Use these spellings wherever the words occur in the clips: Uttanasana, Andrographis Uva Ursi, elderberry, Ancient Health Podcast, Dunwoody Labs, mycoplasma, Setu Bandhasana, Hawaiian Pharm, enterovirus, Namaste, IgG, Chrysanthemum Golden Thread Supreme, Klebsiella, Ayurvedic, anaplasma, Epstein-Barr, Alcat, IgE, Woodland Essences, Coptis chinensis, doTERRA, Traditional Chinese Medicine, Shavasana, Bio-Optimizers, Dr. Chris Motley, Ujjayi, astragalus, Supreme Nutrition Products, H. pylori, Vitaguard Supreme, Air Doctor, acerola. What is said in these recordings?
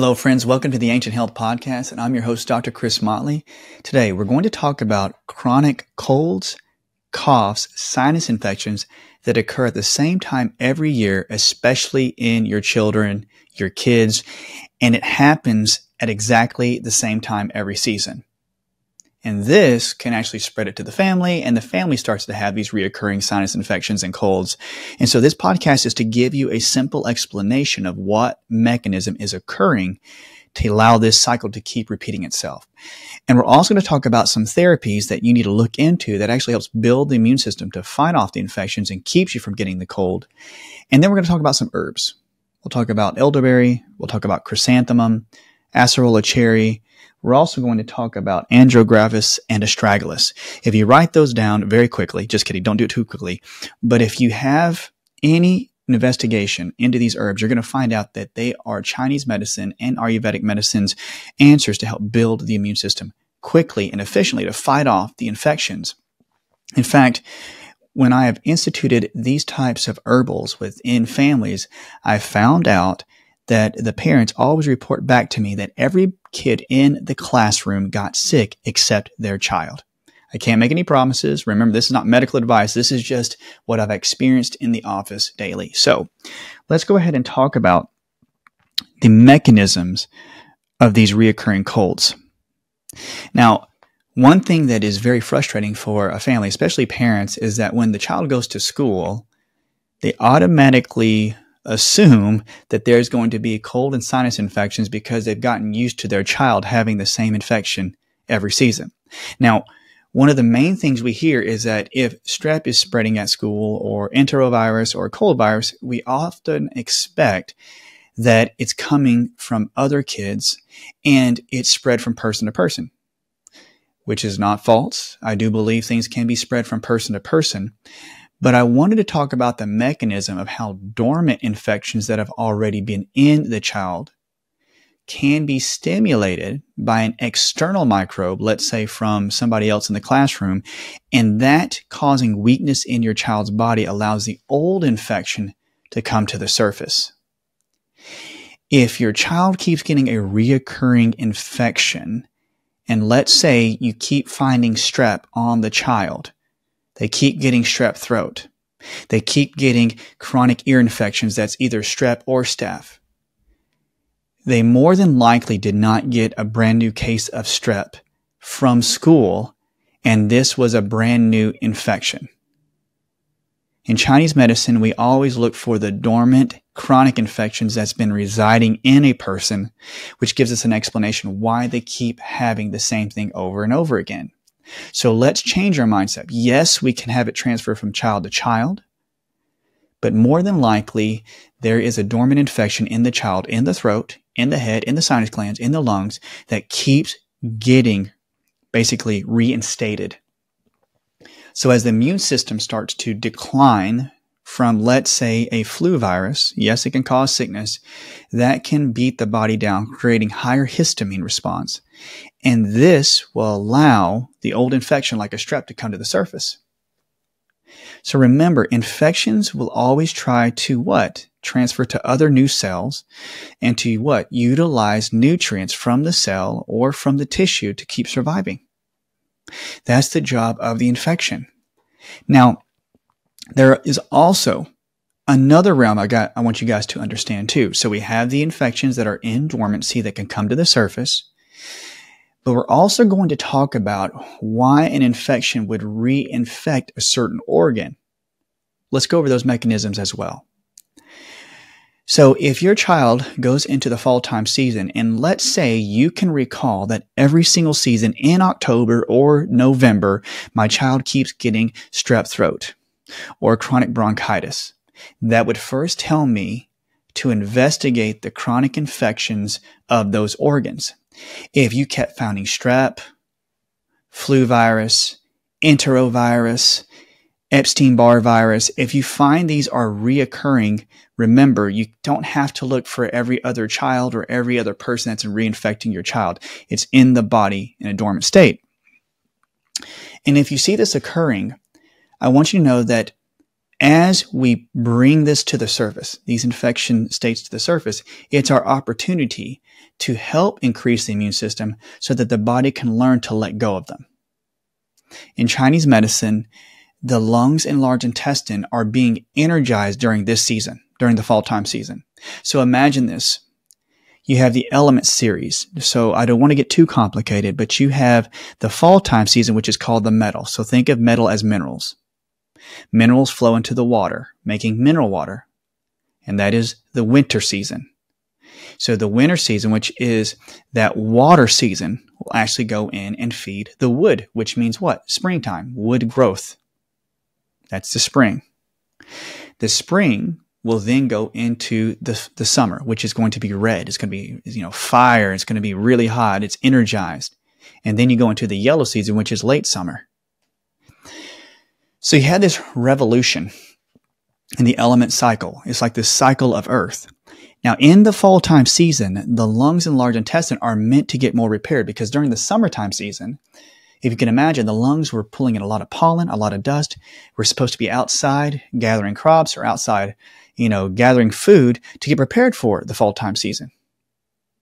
Hello, friends. Welcome to the Ancient Health Podcast, and I'm your host, Dr. Chris Motley. Today, we're going to talk about chronic colds, coughs, sinus infections that occur at the same time every year, especially in your children, your kids, and it happens at exactly the same time every season. And this can actually spread it to the family, and the family starts to have these reoccurring sinus infections and colds. And so this podcast is to give you a simple explanation of what mechanism is occurring to allow this cycle to keep repeating itself. And we're also going to talk about some therapies that you need to look into that actually helps build the immune system to fight off the infections and keeps you from getting the cold. And then we're going to talk about some herbs. We'll talk about elderberry. We'll talk about chrysanthemum, acerola cherry. We're also going to talk about andrographis and astragalus. If you write those down very quickly, just kidding, don't do it too quickly. But if you have any investigation into these herbs, you're going to find out that they are Chinese medicine and Ayurvedic medicine's answers to help build the immune system quickly and efficiently to fight off the infections. In fact, when I have instituted these types of herbals within families, I found out that the parents always report back to me that every kid in the classroom got sick except their child. I can't make any promises. Remember, this is not medical advice. This is just what I've experienced in the office daily. So let's go ahead and talk about the mechanisms of these reoccurring colds. Now, one thing that is very frustrating for a family, especially parents, is that when the child goes to school, they automatically assume that there's going to be cold and sinus infections because they've gotten used to their child having the same infection every season. Now, one of the main things we hear is that if strep is spreading at school or enterovirus or cold virus, we often expect that it's coming from other kids and it's spread from person to person, which is not false. I do believe things can be spread from person to person. But I wanted to talk about the mechanism of how dormant infections that have already been in the child can be stimulated by an external microbe, let's say from somebody else in the classroom, and that causing weakness in your child's body allows the old infection to come to the surface. If your child keeps getting a reoccurring infection, and let's say you keep finding strep on the child, they keep getting strep throat. They keep getting chronic ear infections that's either strep or staph. They more than likely did not get a brand new case of strep from school, and this was a brand new infection. In Chinese medicine, we always look for the dormant chronic infections that's been residing in a person, which gives us an explanation why they keep having the same thing over and over again. So let's change our mindset. Yes, we can have it transfer from child to child, but more than likely, there is a dormant infection in the child, in the throat, in the head, in the sinus glands, in the lungs, that keeps getting basically reinstated. So as the immune system starts to decline from, let's say, a flu virus, yes, it can cause sickness, that can beat the body down, creating higher histamine response. And this will allow the old infection like a strep to come to the surface. So remember, infections will always try to what? Transfer to other new cells and to what? Utilize nutrients from the cell or from the tissue to keep surviving. That's the job of the infection. Now, there is also another realm I want you guys to understand too. So we have the infections that are in dormancy that can come to the surface, but we're also going to talk about why an infection would reinfect a certain organ. Let's go over those mechanisms as well. So if your child goes into the fall time season, and let's say you can recall that every single season in October or November, my child keeps getting strep throat or chronic bronchitis, that would first tell me to investigate the chronic infections of those organs. If you kept finding strep, flu virus, enterovirus, Epstein-Barr virus, if you find these are reoccurring, remember, you don't have to look for every other child or every other person that's reinfecting your child. It's in the body in a dormant state. And if you see this occurring, I want you to know that as we bring this to the surface, these infection states to the surface, it's our opportunity to help increase the immune system so that the body can learn to let go of them. In Chinese medicine, the lungs and large intestine are being energized during this season, during the fall time season. So imagine this. You have the element series. So I don't want to get too complicated, but you have the fall time season, which is called the metal. So think of metal as minerals. Minerals flow into the water, making mineral water. And that is the winter season. So the winter season, which is that water season, will actually go in and feed the wood, which means what? Springtime, wood growth. That's the spring. The spring will then go into the summer, which is going to be red. It's going to be, fire. It's going to be really hot. It's energized. And then you go into the yellow season, which is late summer. So you had this revolution in the element cycle. It's like this cycle of earth. Now, in the fall time season, the lungs and large intestine are meant to get more repaired because during the summertime season, if you can imagine, the lungs were pulling in a lot of pollen, a lot of dust. We're supposed to be outside gathering crops or outside, gathering food to get prepared for the fall time season,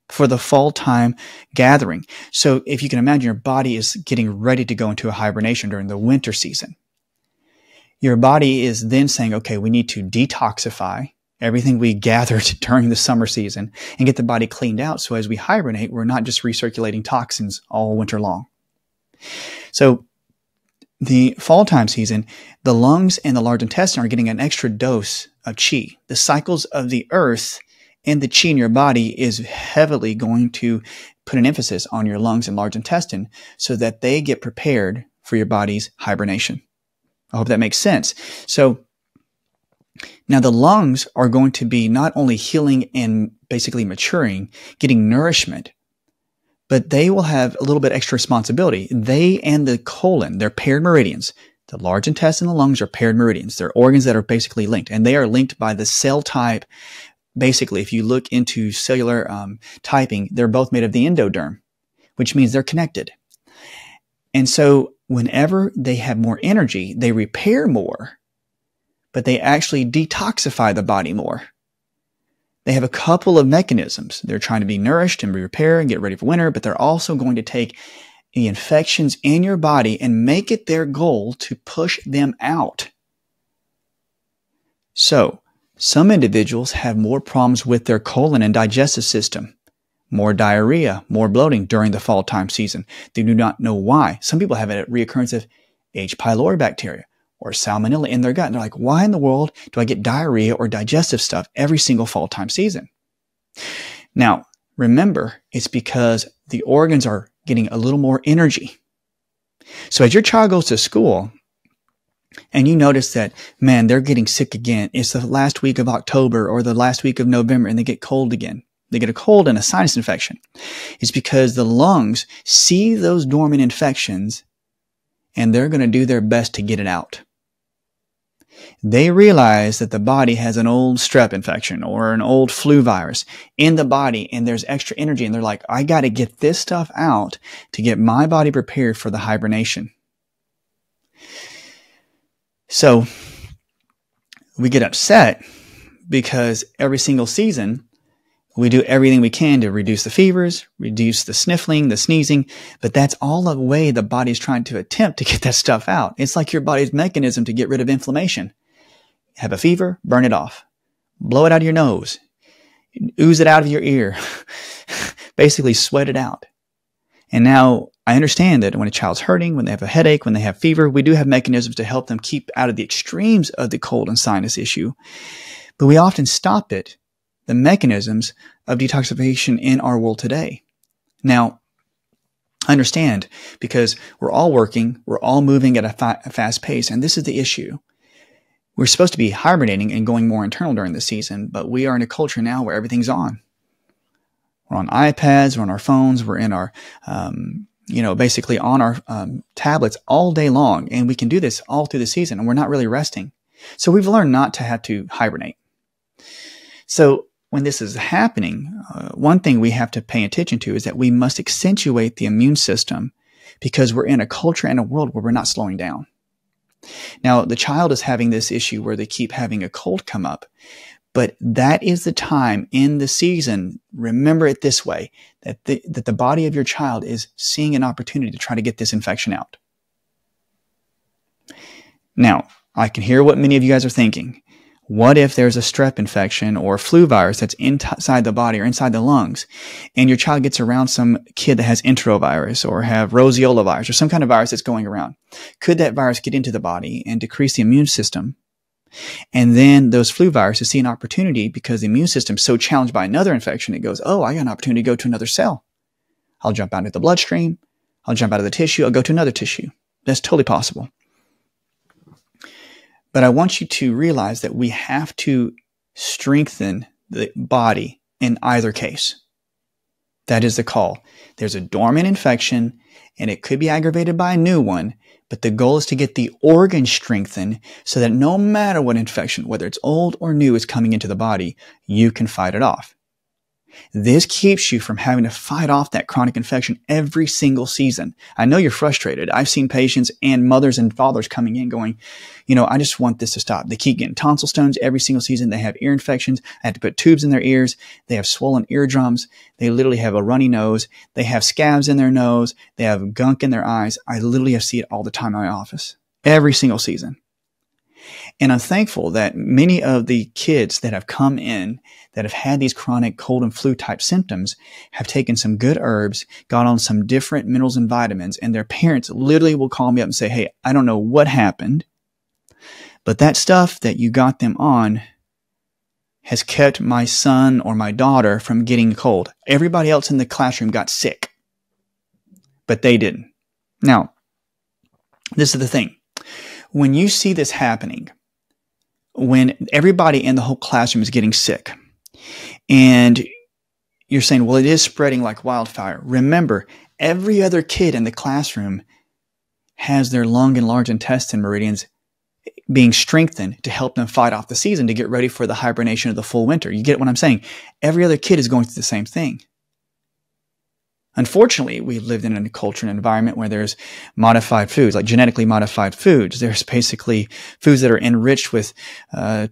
for the fall time gathering. So if you can imagine, your body is getting ready to go into a hibernation during the winter season. Your body is then saying, okay, we need to detoxify everything we gathered during the summer season and get the body cleaned out. So as we hibernate, we're not just recirculating toxins all winter long. So the fall time season, the lungs and the large intestine are getting an extra dose of qi. The cycles of the earth and the qi in your body is heavily going to put an emphasis on your lungs and large intestine so that they get prepared for your body's hibernation. I hope that makes sense. So now the lungs are going to be not only healing and basically maturing, getting nourishment, but they will have a little bit extra responsibility. They and the colon, they're paired meridians. The large intestine and the lungs are paired meridians. They're organs that are basically linked, and they are linked by the cell type. Basically, if you look into cellular typing, they're both made of the endoderm, which means they're connected. And so whenever they have more energy, they repair more, but they actually detoxify the body more. They have a couple of mechanisms. They're trying to be nourished and repair and get ready for winter, but they're also going to take the infections in your body and make it their goal to push them out. So some individuals have more problems with their colon and digestive system, more diarrhea, more bloating during the fall time season. They do not know why. Some people have a reoccurrence of H. pylori bacteria or salmonella in their gut. And they're like, why in the world do I get diarrhea or digestive stuff every single fall time season? Now, remember, it's because the organs are getting a little more energy. So as your child goes to school and you notice that, man, they're getting sick again. It's the last week of October or the last week of November and they get cold again. They get a cold and a sinus infection. It's because the lungs see those dormant infections and they're going to do their best to get it out. They realize that the body has an old strep infection or an old flu virus in the body and there's extra energy and they're like, I got to get this stuff out to get my body prepared for the hibernation. So we get upset because every single season we do everything we can to reduce the fevers, reduce the sniffling, the sneezing, but that's all the way the body's trying to attempt to get that stuff out. It's like your body's mechanism to get rid of inflammation. Have a fever, burn it off. Blow it out of your nose. Ooze it out of your ear. Basically sweat it out. And now I understand that when a child's hurting, when they have a headache, when they have fever, we do have mechanisms to help them keep out of the extremes of the cold and sinus issue, but we often stop it. The mechanisms of detoxification in our world today. Now, understand, because we're all working, we're all moving at a fast pace, and this is the issue. We're supposed to be hibernating and going more internal during the season, but we are in a culture now where everything's on. We're on iPads, we're on our phones, we're in our, basically on our tablets all day long, and we can do this all through the season, and we're not really resting. So we've learned not to have to hibernate. So when this is happening, one thing we have to pay attention to is that we must accentuate the immune system because we're in a culture and a world where we're not slowing down. Now, the child is having this issue where they keep having a cold come up, but that is the time in the season, remember it this way, that the body of your child is seeing an opportunity to try to get this infection out. Now, I can hear what many of you guys are thinking. What if there's a strep infection or flu virus that's inside the body or inside the lungs, and your child gets around some kid that has enterovirus or have roseola virus or some kind of virus that's going around? Could that virus get into the body and decrease the immune system? And then those flu viruses see an opportunity because the immune system's so challenged by another infection, it goes, oh, I got an opportunity to go to another cell. I'll jump out of the bloodstream. I'll jump out of the tissue. I'll go to another tissue. That's totally possible. But I want you to realize that we have to strengthen the body in either case. That is the call. There's a dormant infection, and it could be aggravated by a new one, but the goal is to get the organ strengthened so that no matter what infection, whether it's old or new, is coming into the body, you can fight it off. This keeps you from having to fight off that chronic infection every single season. I know you're frustrated. I've seen patients and mothers and fathers coming in going, you know, I just want this to stop. They keep getting tonsil stones every single season. They have ear infections. I have to put tubes in their ears. They have swollen eardrums. They literally have a runny nose. They have scabs in their nose. They have gunk in their eyes. I literally have seen it all the time in my office, every single season. And I'm thankful that many of the kids that have come in that have had these chronic cold and flu type symptoms have taken some good herbs, got on some different minerals and vitamins, and their parents literally will call me up and say, hey, I don't know what happened, but that stuff that you got them on has kept my son or my daughter from getting cold. Everybody else in the classroom got sick, but they didn't. Now, this is the thing. When you see this happening, when everybody in the whole classroom is getting sick and you're saying, well, it is spreading like wildfire. Remember, every other kid in the classroom has their lung and large intestine meridians being strengthened to help them fight off the season to get ready for the hibernation of the full winter. You get what I'm saying? Every other kid is going through the same thing. Unfortunately, we've lived in a culture and environment where there's modified foods, like genetically modified foods. There's basically foods that are enriched with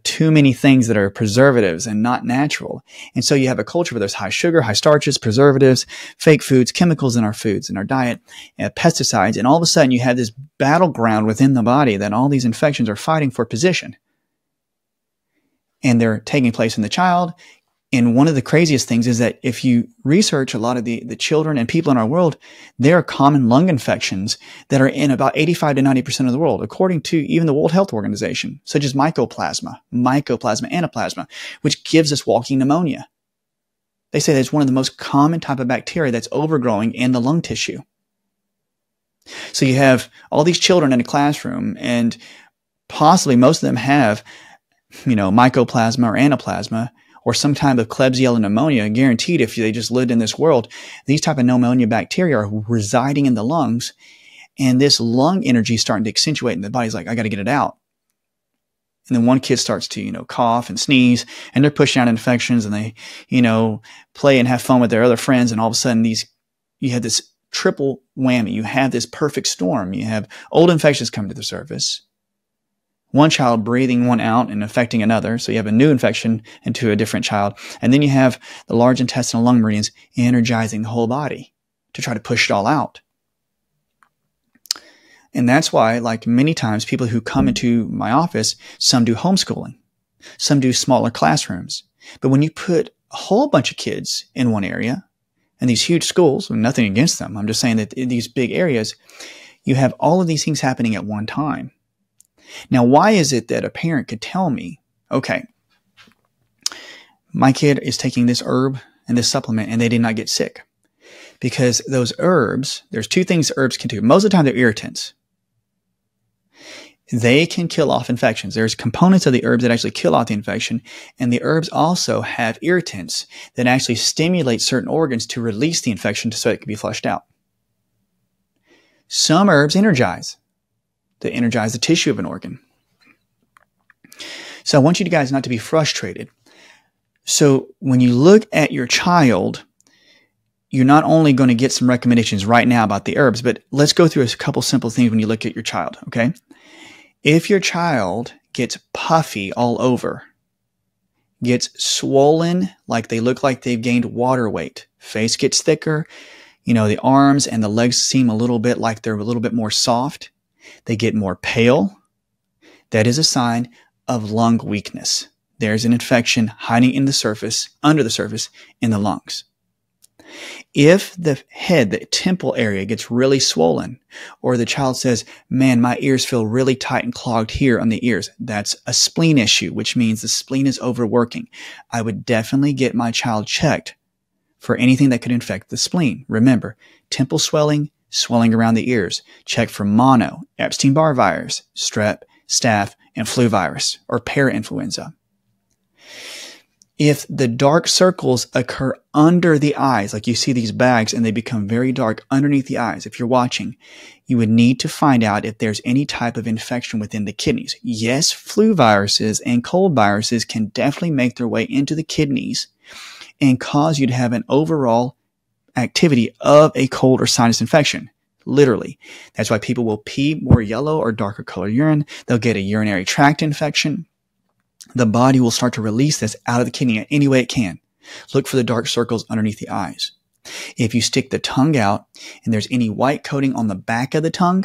too many things that are preservatives and not natural. And so you have a culture where there's high sugar, high starches, preservatives, fake foods, chemicals in our foods, in our diet, pesticides. And all of a sudden, you have this battleground within the body that all these infections are fighting for position. And they're taking place in the child. And one of the craziest things is that if you research a lot of the children and people in our world, there are common lung infections that are in about 85 to 90% of the world, according to even the World Health Organization, such as mycoplasma, anaplasma, which gives us walking pneumonia. They say that it's one of the most common type of bacteria that's overgrowing in the lung tissue. So you have all these children in a classroom, and possibly most of them have, you know, mycoplasma or anaplasma, or some type of Klebsiella pneumonia. Guaranteed, if they just lived in this world, these type of pneumonia bacteria are residing in the lungs, and this lung energy is starting to accentuate, and the body's like, I got to get it out. And then one kid starts to, you know, cough and sneeze, and they're pushing out infections, and they, you know, play and have fun with their other friends, and all of a sudden you have this triple whammy. You have this perfect storm. You have old infections come to the surface. One child breathing one out and affecting another. So you have a new infection into a different child. And then you have the large intestinal lung meridians energizing the whole body to try to push it all out. And that's why, like many times, people who come into my office, some do homeschooling, some do smaller classrooms. But when you put a whole bunch of kids in one area, and these huge schools, nothing against them, I'm just saying that in these big areas, you have all of these things happening at one time. Now, why is it that a parent could tell me, okay, my kid is taking this herb and this supplement and they did not get sick? Because those herbs, there's two things herbs can do. Most of the time, they're irritants. They can kill off infections. There's components of the herbs that actually kill off the infection, and the herbs also have irritants that actually stimulate certain organs to release the infection so it can be flushed out. Some herbs energize. To energize the tissue of an organ. So I want you guys not to be frustrated. So when you look at your child, you're not only going to get some recommendations right now about the herbs, but let's go through a couple simple things when you look at your child, okay? If your child gets puffy all over, gets swollen, like they look like they've gained water weight, face gets thicker, you know, the arms and the legs seem a little bit like they're a little bit more soft, they get more pale, that is a sign of lung weakness. There's an infection hiding in the surface, under the surface, in the lungs. If the head, the temple area gets really swollen, or the child says, man, my ears feel really tight and clogged here on the ears, that's a spleen issue, which means the spleen is overworking. I would definitely get my child checked for anything that could infect the spleen. Remember, temple swelling, swelling around the ears. Check for mono, Epstein-Barr virus, strep, staph, and flu virus, or parainfluenza. If the dark circles occur under the eyes, like you see these bags and they become very dark underneath the eyes, if you're watching, you would need to find out if there's any type of infection within the kidneys. Yes, flu viruses and cold viruses can definitely make their way into the kidneys and cause you to have an overall activity of a cold or sinus infection. Literally. That's why people will pee more yellow or darker colored urine. They'll get a urinary tract infection. The body will start to release this out of the kidney any way it can. Look for the dark circles underneath the eyes. If you stick the tongue out and there's any white coating on the back of the tongue,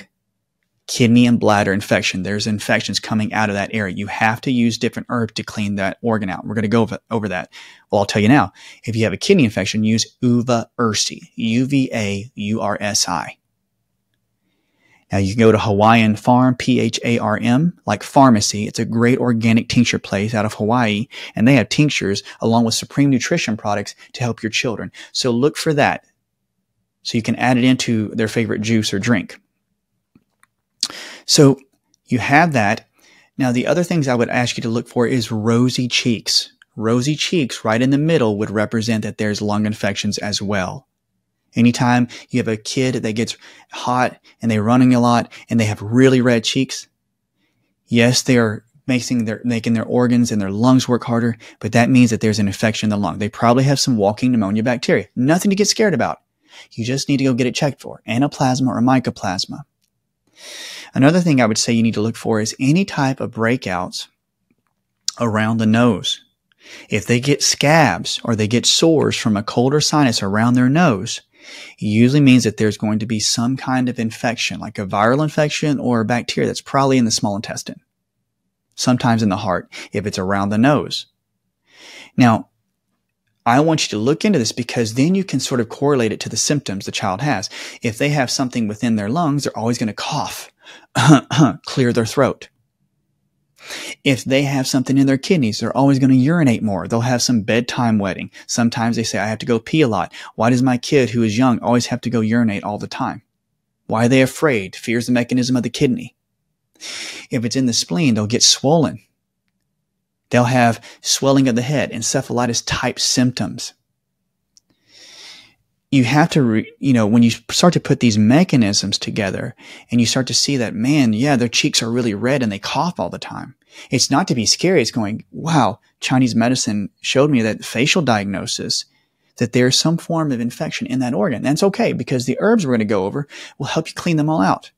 kidney and bladder infection. There's infections coming out of that area. You have to use different herbs to clean that organ out. We're going to go over that. Well, I'll tell you now. If you have a kidney infection, use Uva Ursi, U-V-A-U-R-S-I. Now, you can go to Hawaiian Pharm, P-H-A-R-M, like pharmacy. It's a great organic tincture place out of Hawaii, and they have tinctures along with Supreme Nutrition Products to help your children. So look for that so you can add it into their favorite juice or drink. So you have that. Now, the other things I would ask you to look for is rosy cheeks. Rosy cheeks right in the middle would represent that there's lung infections as well. Anytime you have a kid that gets hot and they're running a lot and they have really red cheeks, yes, they are making their organs and their lungs work harder, but that means that there's an infection in the lung. They probably have some walking pneumonia bacteria. Nothing to get scared about. You just need to go get it checked for anaplasma or mycoplasma. Another thing I would say you need to look for is any type of breakouts around the nose. If they get scabs or they get sores from a cold or sinus around their nose, it usually means that there's going to be some kind of infection, like a viral infection or a bacteria that's probably in the small intestine, sometimes in the heart, if it's around the nose. Now, I want you to look into this because then you can sort of correlate it to the symptoms the child has. If they have something within their lungs, they're always going to cough, clear their throat. If they have something in their kidneys, they're always going to urinate more. They'll have some bedtime wetting. Sometimes they say, I have to go pee a lot. Why does my kid who is young always have to go urinate all the time? Why are they afraid? Fear is the mechanism of the kidney. If it's in the spleen, they'll get swollen. They'll have swelling of the head, encephalitis type symptoms. You have to, when you start to put these mechanisms together and you start to see that, man, yeah, their cheeks are really red and they cough all the time. It's not to be scary. It's going, wow, Chinese medicine showed me that facial diagnosis, that there's some form of infection in that organ. That's okay because the herbs we're going to go over will help you clean them all out.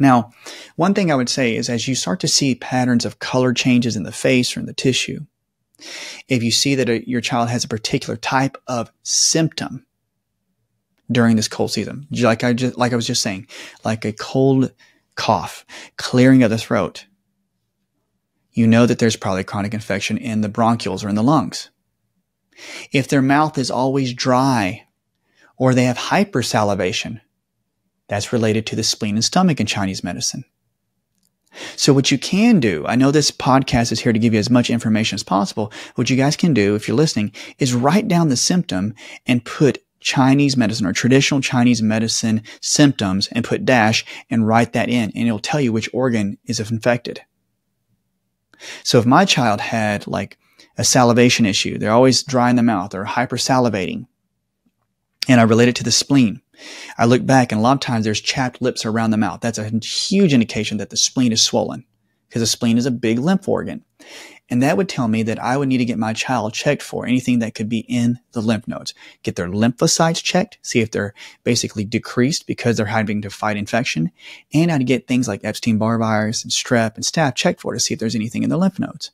Now, one thing I would say is as you start to see patterns of color changes in the face or in the tissue, if you see that your child has a particular type of symptom during this cold season, like I was just saying, like a cold cough, clearing of the throat, you know that there's probably chronic infection in the bronchioles or in the lungs. If their mouth is always dry or they have hypersalivation, that's related to the spleen and stomach in Chinese medicine. So what you can do, I know this podcast is here to give you as much information as possible. What you guys can do, if you're listening, is write down the symptom and put Chinese medicine or traditional Chinese medicine symptoms and put dash and write that in, and it'll tell you which organ is infected. So if my child had like a salivation issue, they're always dry in the mouth or hypersalivating, and I relate it to the spleen. I look back and a lot of times there's chapped lips around the mouth. That's a huge indication that the spleen is swollen because the spleen is a big lymph organ. And that would tell me that I would need to get my child checked for anything that could be in the lymph nodes, get their lymphocytes checked, see if they're basically decreased because they're having to fight infection. And I'd get things like Epstein-Barr virus and strep and staph checked for to see if there's anything in the lymph nodes.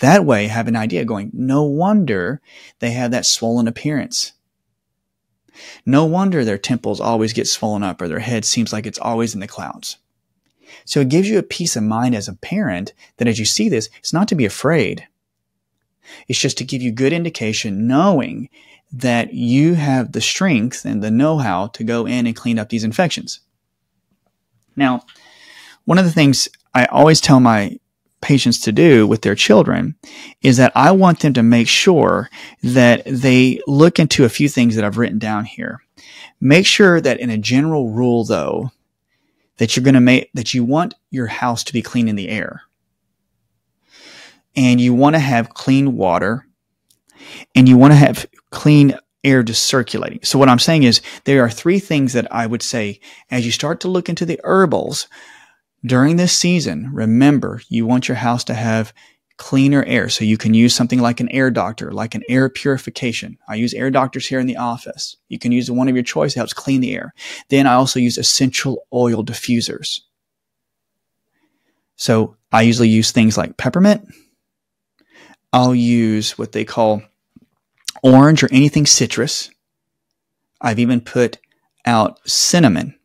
That way I have an idea going, no wonder they have that swollen appearance. No wonder their temples always get swollen up or their head seems like it's always in the clouds. So it gives you a peace of mind as a parent that as you see this, it's not to be afraid. It's just to give you good indication, knowing that you have the strength and the know-how to go in and clean up these infections. Now, one of the things I always tell my patients to do with their children is that I want them to make sure that they look into a few things that I've written down here. Make sure that in a general rule, though, that you're going to make, that you want your house to be clean in the air, and you want to have clean water, and you want to have clean air just circulating. So what I'm saying is there are three things that I would say as you start to look into the herbals during this season. Remember, you want your house to have cleaner air, so you can use something like an Air Doctor, like an air purification. I use Air Doctors here in the office. You can use the one of your choice that helps clean the air. Then I also use essential oil diffusers. So I usually use things like peppermint. I'll use what they call orange or anything citrus. I've even put out cinnamon,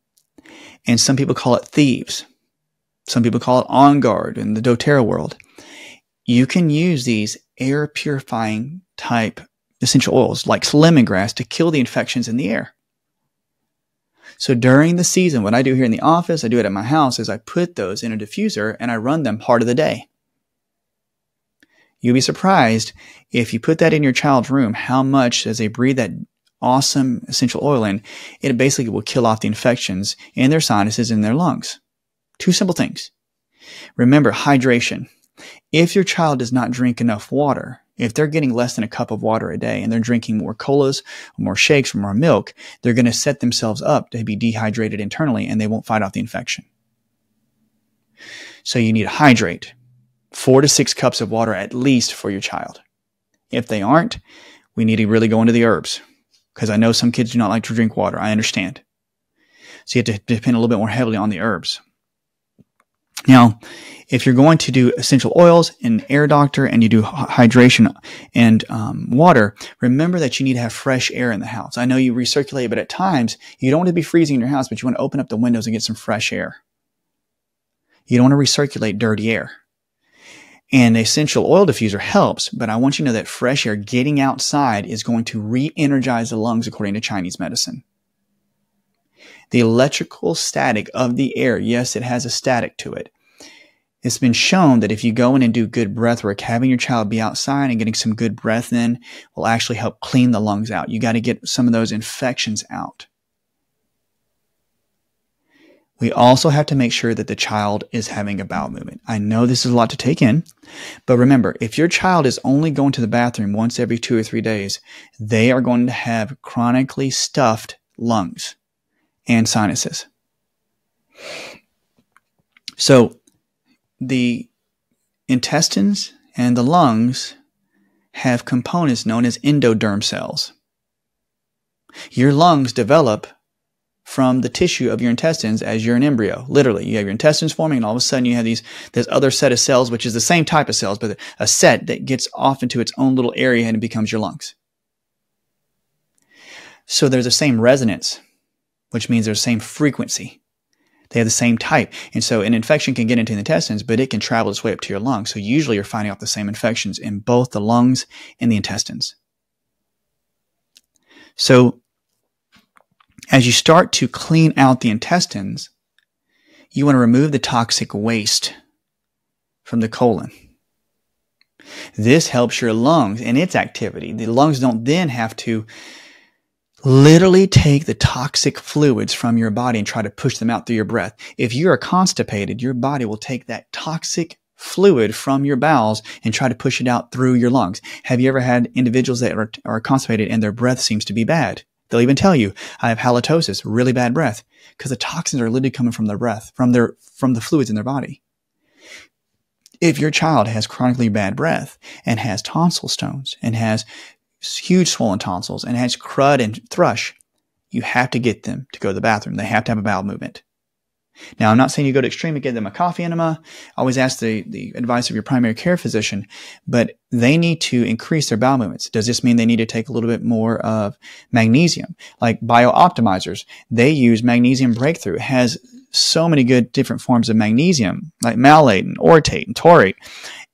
and some people call it thieves. Some people call it on guard in the doTERRA world. You can use these air purifying type essential oils like lemongrass to kill the infections in the air. So during the season, what I do here in the office, I do it at my house, is I put those in a diffuser and I run them part of the day. You'll be surprised if you put that in your child's room, how much as they breathe that awesome essential oil in, it basically will kill off the infections in their sinuses and their lungs. Two simple things. Remember, hydration. If your child does not drink enough water, if they're getting less than a cup of water a day and they're drinking more colas, more shakes, more milk, they're going to set themselves up to be dehydrated internally and they won't fight off the infection. So you need to hydrate 4 to 6 cups of water at least for your child. If they aren't, we need to really go into the herbs, because I know some kids do not like to drink water. I understand. So you have to depend a little bit more heavily on the herbs. Now, if you're going to do essential oils and Air Doctor and you do hydration and water, remember that you need to have fresh air in the house. I know you recirculate, but at times you don't want to be freezing in your house, but you want to open up the windows and get some fresh air. You don't want to recirculate dirty air. And the essential oil diffuser helps, but I want you to know that fresh air getting outside is going to re-energize the lungs according to Chinese medicine. The electrical static of the air, yes, it has a static to it. It's been shown that if you go in and do good breath work, having your child be outside and getting some good breath in will actually help clean the lungs out. You got to get some of those infections out. We also have to make sure that the child is having a bowel movement. I know this is a lot to take in, but remember, if your child is only going to the bathroom once every 2 or 3 days, they are going to have chronically stuffed lungs and sinuses. So the intestines and the lungs have components known as endoderm cells. Your lungs develop from the tissue of your intestines as you're an embryo. Literally, you have your intestines forming and all of a sudden you have this other set of cells, which is the same type of cells, but a set that gets off into its own little area and it becomes your lungs. So there's the same resonance, which means they're the same frequency. They have the same type. And so an infection can get into the intestines, but it can travel its way up to your lungs. So usually you're finding out the same infections in both the lungs and the intestines. So as you start to clean out the intestines, you want to remove the toxic waste from the colon. This helps your lungs in its activity. The lungs don't then have to literally take the toxic fluids from your body and try to push them out through your breath. If you are constipated, your body will take that toxic fluid from your bowels and try to push it out through your lungs. Have you ever had individuals that are constipated and their breath seems to be bad? They'll even tell you, I have halitosis, really bad breath, because the toxins are literally coming from their breath, from the fluids in their body. If your child has chronically bad breath and has tonsil stones and has huge swollen tonsils and has crud and thrush, you have to get them to go to the bathroom. They have to have a bowel movement. Now, I'm not saying you go to extreme and give them a coffee enema. I always ask the advice of your primary care physician, but they need to increase their bowel movements. Does this mean they need to take a little bit more of magnesium? Like Bio-Optimizers, they use Magnesium Breakthrough. It has so many good different forms of magnesium, like malate and orotate and taurate.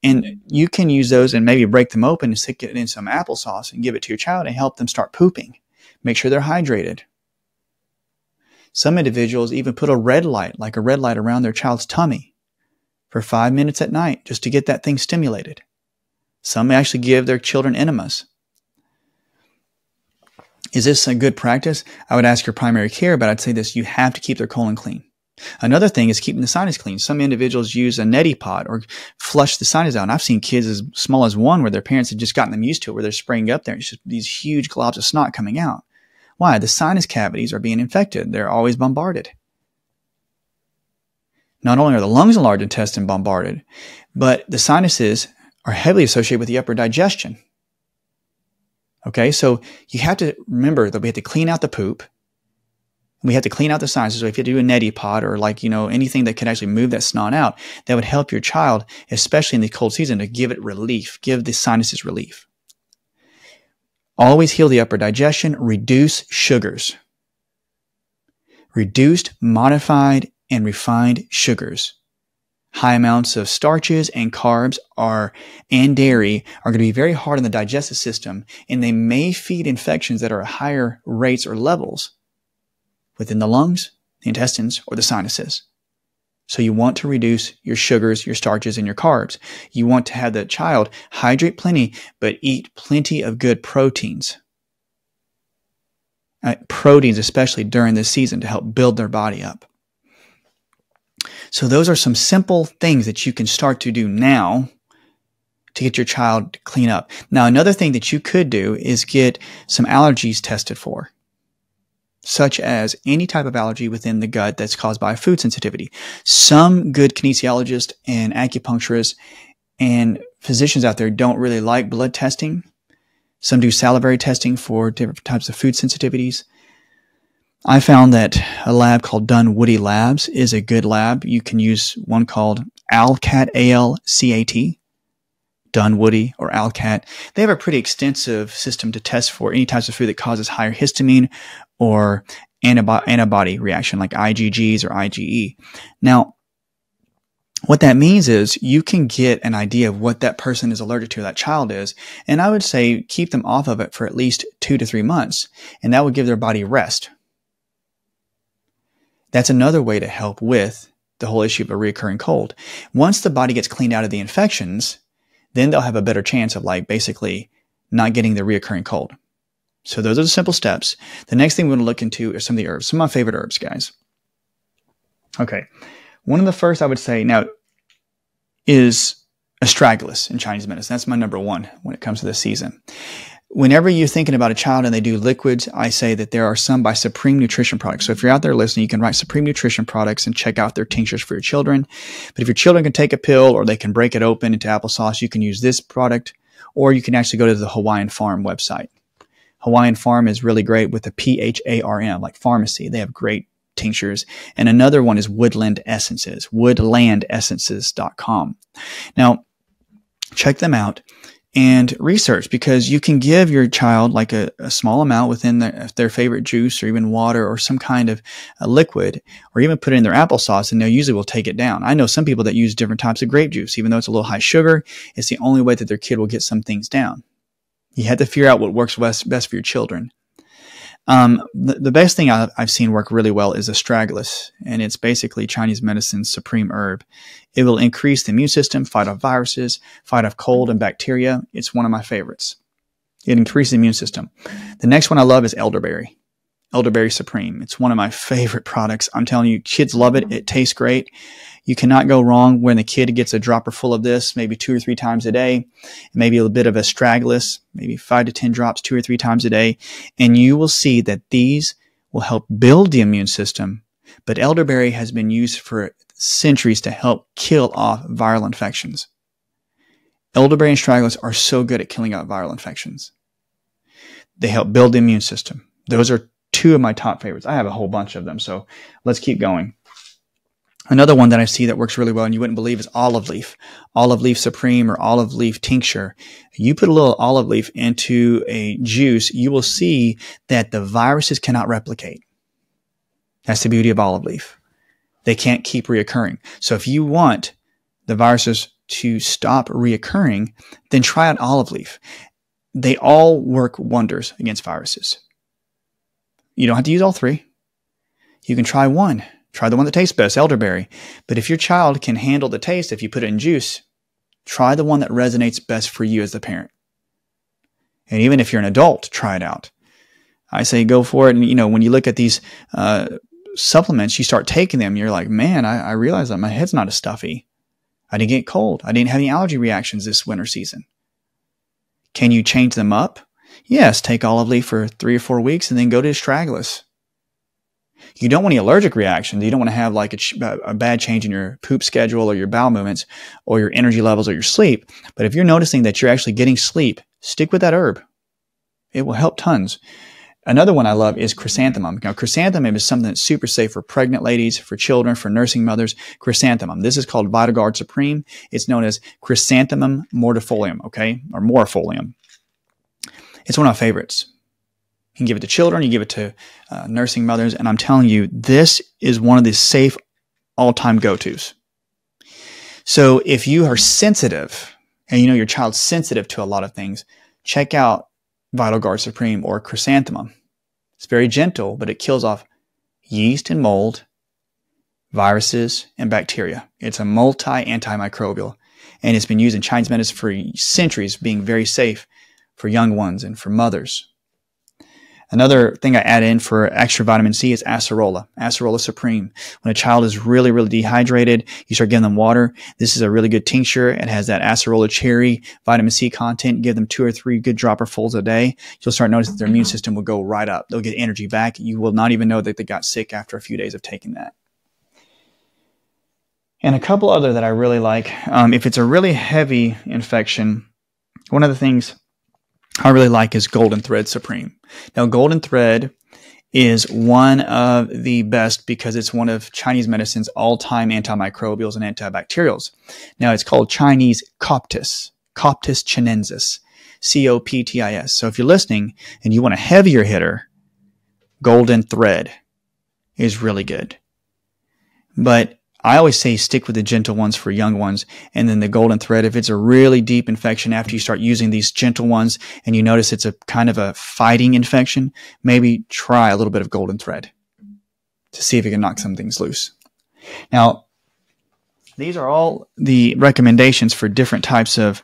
And you can use those and maybe break them open and stick it in some applesauce and give it to your child and help them start pooping. Make sure they're hydrated. Some individuals even put a red light, like a red light around their child's tummy for 5 minutes at night just to get that thing stimulated. Some actually give their children enemas. Is this a good practice? I would ask your primary care, but I'd say this: you have to keep their colon clean. Another thing is keeping the sinus clean. Some individuals use a neti pot or flush the sinus out. And I've seen kids as small as one where their parents had just gotten them used to it, where they're spraying up there. It's just these huge globs of snot coming out. Why? The sinus cavities are being infected. They're always bombarded. Not only are the lungs and large intestine bombarded, but the sinuses are heavily associated with the upper digestion. Okay, so you have to remember that we have to clean out the poop. We have to clean out the sinuses. So if you do a neti pot or anything that can actually move that snot out, that would help your child, especially in the cold season, to give it relief, give the sinuses relief. Always heal the upper digestion. Reduce sugars. Reduced, modified, and refined sugars. High amounts of starches and carbs and dairy are going to be very hard on the digestive system, and they may feed infections that are at higher rates or levels within the lungs, the intestines, or the sinuses. So you want to reduce your sugars, your starches, and your carbs. You want to have the child hydrate plenty, but eat plenty of good proteins. Proteins, especially during this season, to help build their body up. So those are some simple things that you can start to do now to get your child to clean up. Now, another thing that you could do is get some allergies tested for, such as any type of allergy within the gut that's caused by food sensitivity. Some good kinesiologists and acupuncturists and physicians out there don't really like blood testing. Some do salivary testing for different types of food sensitivities. I found that a lab called Dunwoody Labs is a good lab. You can use one called Alcat, A-L-C-A-T, Dunwoody or Alcat. They have a pretty extensive system to test for any types of food that causes higher histamine or antibody reaction, like IgGs or IgE. Now, what that means is you can get an idea of what that person is allergic to, that child is, and I would say keep them off of it for at least 2 to 3 months, and that would give their body rest. That's another way to help with the whole issue of a recurring cold. Once the body gets cleaned out of the infections, then they'll have a better chance of basically not getting the recurring cold. So those are the simple steps. The next thing we're going to look into are some of the herbs, some of my favorite herbs, guys. Okay. One of the first I would say now is astragalus in Chinese medicine. That's my number one when it comes to this season. Whenever you're thinking about a child and they do liquids, I say that there are some by Supreme Nutrition Products. So if you're out there listening, you can write Supreme Nutrition Products and check out their tinctures for your children. But if your children can take a pill or they can break it open into applesauce, you can use this product, or you can actually go to the Hawaiian Pharm website. Hawaiian Pharm is really great with a P-H-A-R-M, like pharmacy. They have great tinctures. And another one is Woodland Essences, woodlandessences.com. Now, check them out and research, because you can give your child a small amount within their favorite juice or even water or some kind of a liquid, or even put it in their applesauce, and they usually will take it down. I know some people that use different types of grape juice. Even though it's a little high sugar, it's the only way that their kid will get some things down. You have to figure out what works best for your children. The best thing I've seen work really well is astragalus, and it's basically Chinese medicine's supreme herb. It will increase the immune system, fight off viruses, fight off cold and bacteria. It's one of my favorites. It increases the immune system. The next one I love is elderberry. Elderberry Supreme. It's one of my favorite products. I'm telling you, kids love it. It tastes great. You cannot go wrong when the kid gets a dropper full of this, maybe 2 or 3 times a day, maybe a little bit of astragalus, maybe 5 to 10 drops 2 or 3 times a day. And you will see that these will help build the immune system. But elderberry has been used for centuries to help kill off viral infections. Elderberry and astragalus are so good at killing out viral infections. They help build the immune system. Those are two of my top favorites. I have a whole bunch of them, so let's keep going. Another one that I see that works really well and you wouldn't believe is olive leaf. Olive leaf supreme or olive leaf tincture. You put a little olive leaf into a juice, you will see that the viruses cannot replicate. That's the beauty of olive leaf. They can't keep reoccurring. So if you want the viruses to stop reoccurring, then try out olive leaf. They all work wonders against viruses. You don't have to use all three. You can try one. Try the one that tastes best, elderberry. But if your child can handle the taste, if you put it in juice, try the one that resonates best for you as the parent. And even if you're an adult, try it out. I say go for it. And, you know, when you look at these supplements, you start taking them. You're like, man, I realize that my head's not as stuffy. I didn't get cold. I didn't have any allergy reactions this winter season. Can you change them up? Yes, take olive leaf for 3 or 4 weeks and then go to astragalus. You don't want any allergic reactions. You don't want to have like a bad change in your poop schedule or your bowel movements or your energy levels or your sleep. But if you're noticing that you're actually getting sleep, stick with that herb. It will help tons. Another one I love is chrysanthemum. Now, chrysanthemum is something that's super safe for pregnant ladies, for children, for nursing mothers. Chrysanthemum. This is called Vitaguard Supreme. It's known as Chrysanthemum mortifolium, okay, or morifolium. It's one of my favorites. You can give it to children, you give it to nursing mothers, and I'm telling you, this is one of the safe all-time go-tos. So if you are sensitive, and you know your child's sensitive to a lot of things, check out Vitaguard Supreme or chrysanthemum. It's very gentle, but it kills off yeast and mold, viruses, and bacteria. It's a multi-antimicrobial, and it's been used in Chinese medicine for centuries, being very safe for young ones and for mothers. Another thing I add in for extra vitamin C is acerola, acerola supreme. When a child is really, really dehydrated, you start giving them water. This is a really good tincture. It has that acerola cherry vitamin C content. Give them 2 or 3 good dropperfuls a day. You'll start noticing that their immune system will go right up. They'll get energy back. You will not even know that they got sick after a few days of taking that. And a couple other that I really like. If it's a really heavy infection, one of the things I really like is Golden Thread Supreme. Now, Golden Thread is one of the best because it's one of Chinese medicine's all-time antimicrobials and antibacterials. Now, it's called Chinese Coptis, Coptis chinensis, C-O-P-T-I-S. So if you're listening and you want a heavier hitter, Golden Thread is really good. But I always say stick with the gentle ones for young ones, and then the Golden Thread. If it's a really deep infection, after you start using these gentle ones and you notice it's a kind of a fighting infection, maybe try a little bit of Golden Thread to see if you can knock some things loose. Now, these are all the recommendations for different types of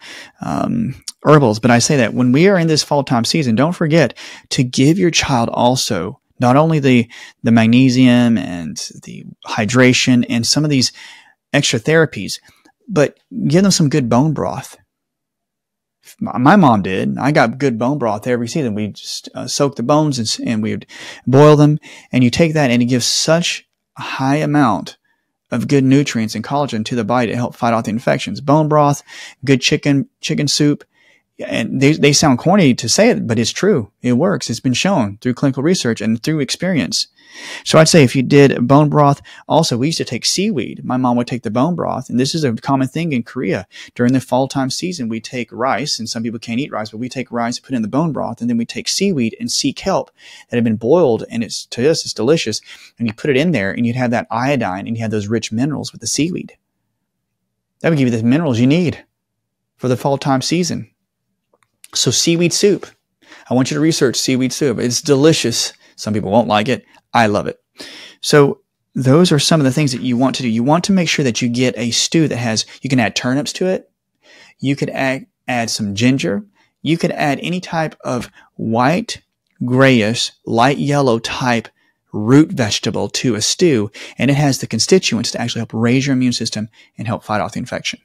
herbals, but I say that when we are in this fall time season, don't forget to give your child also not only the magnesium and the hydration and some of these extra therapies, but give them some good bone broth. My mom did. I got good bone broth every season. We'd just, soak the bones and we would boil them. And you take that and it gives such a high amount of good nutrients and collagen to the body to help fight off the infections. Bone broth, good chicken soup. And they sound corny to say it, but it's true. It works. It's been shown through clinical research and through experience. So I'd say if you did bone broth, also we used to take seaweed. My mom would take the bone broth. And this is a common thing in Korea. During the fall time season, we take rice, and some people can't eat rice, but we take rice, put it in the bone broth, and then we take seaweed and sea kelp that have been boiled, and it's, to us, it's delicious. And you put it in there, and you'd have that iodine, and you have those rich minerals with the seaweed. That would give you the minerals you need for the fall time season. So seaweed soup, I want you to research seaweed soup. It's delicious. Some people won't like it. I love it. So those are some of the things that you want to do. You want to make sure that you get a stew that has, you can add turnips to it. You could add some ginger. You could add any type of white, grayish, light yellow type root vegetable to a stew. And it has the constituents to actually help raise your immune system and help fight off the infection.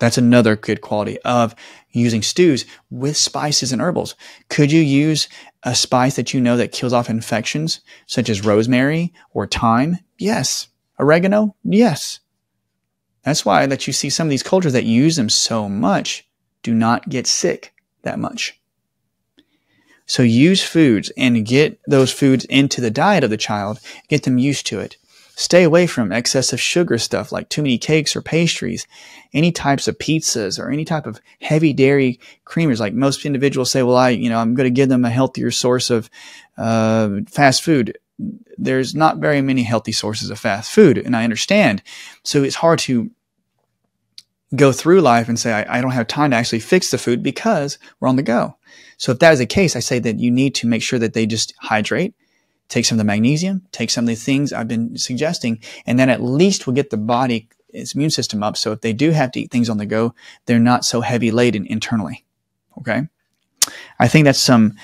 That's another good quality of using stews with spices and herbals. Could you use a spice that you know that kills off infections, such as rosemary or thyme? Yes. Oregano? Yes. That's why that you see some of these cultures that use them so much do not get sick that much. So use foods and get those foods into the diet of the child. Get them used to it. Stay away from excessive sugar stuff like too many cakes or pastries, any types of pizzas or any type of heavy dairy creamers. Like most individuals say, well, I'm going to give them a healthier source of fast food. There's not very many healthy sources of fast food, and I understand. So it's hard to go through life and say, I don't have time to actually fix the food because we're on the go. So if that is the case, I say that you need to make sure that they just hydrate. Take some of the magnesium, take some of the things I've been suggesting, and then at least we'll get the body, its immune system up. So if they do have to eat things on the go, they're not so heavy laden internally. Okay. I think that's some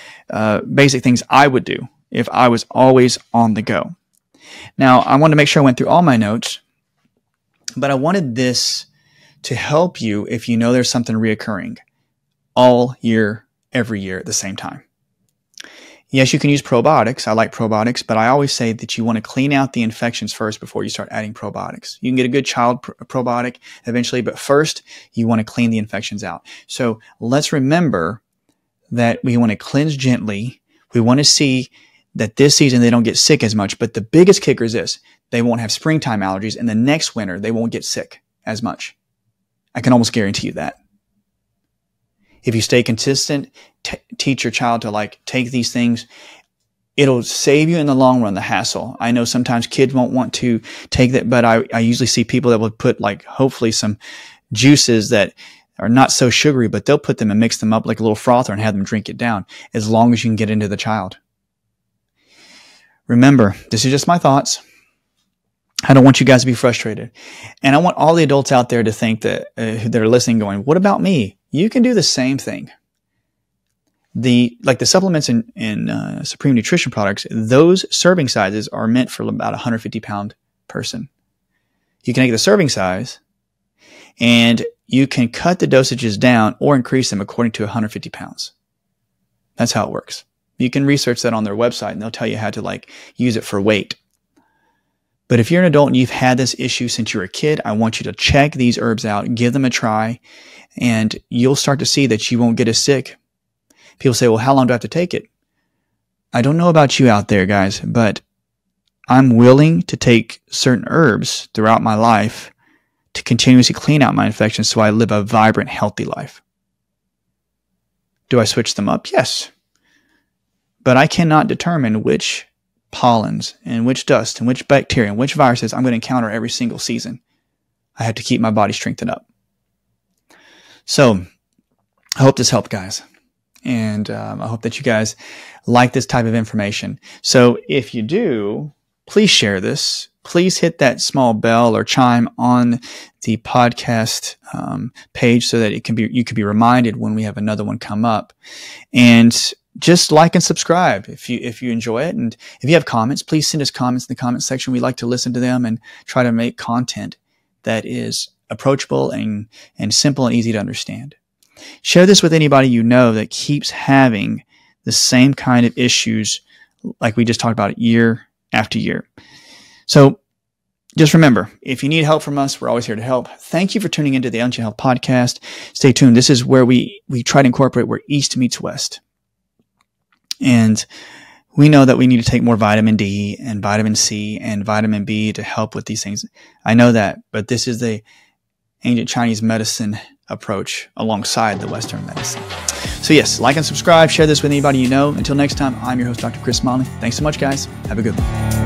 basic things I would do if I was always on the go. Now, I want to make sure I went through all my notes, but I wanted this to help you if you know there's something reoccurring all year, every year at the same time. Yes, you can use probiotics. I like probiotics, but I always say that you want to clean out the infections first before you start adding probiotics. You can get a good child probiotic eventually, but first you want to clean the infections out. So let's remember that we want to cleanse gently. We want to see that this season they don't get sick as much, but the biggest kicker is this. They won't have springtime allergies, and the next winter they won't get sick as much. I can almost guarantee you that. If you stay consistent, teach your child to take these things, it'll save you in the long run, the hassle. I know sometimes kids won't want to take that, but I usually see people that will put hopefully some juices that are not so sugary, but they'll put them and mix them up like a little frother and have them drink it down as long as you can get into the child. Remember, this is just my thoughts. I don't want you guys to be frustrated. And I want all the adults out there to think that are listening going, what about me? You can do the same thing. The supplements in Supreme Nutrition Products, those serving sizes are meant for about 150-pound person. You can take the serving size and you can cut the dosages down or increase them according to 150 pounds. That's how it works. You can research that on their website and they'll tell you how to use it for weight. But if you're an adult and you've had this issue since you were a kid, I want you to check these herbs out, give them a try, and you'll start to see that you won't get as sick. People say, well, how long do I have to take it? I don't know about you out there, guys, but I'm willing to take certain herbs throughout my life to continuously clean out my infections so I live a vibrant, healthy life. Do I switch them up? Yes. But I cannot determine which pollens and which dust and which bacteria and which viruses I'm going to encounter every single season. I have to keep my body strengthened up. So I hope this helped, guys. And I hope that you guys like this type of information. So if you do, please share this. Please hit that small bell or chime on the podcast page so that you can be reminded when we have another one come up. And just like and subscribe if you enjoy it. And if you have comments, please send us comments in the comment section. We like to listen to them and try to make content that is approachable and simple and easy to understand. Share this with anybody you know that keeps having the same kind of issues like we just talked about year after year. So just remember, if you need help from us, we're always here to help. Thank you for tuning into the Ancient Health Podcast. Stay tuned. This is where we try to incorporate where East meets West. And we know that we need to take more vitamin D and vitamin C and vitamin B to help with these things. I know that, but this is the ancient Chinese medicine approach alongside the Western medicine. So yes, like and subscribe, share this with anybody you know. Until next time, I'm your host, Dr. Chris Motley. Thanks so much, guys. Have a good one.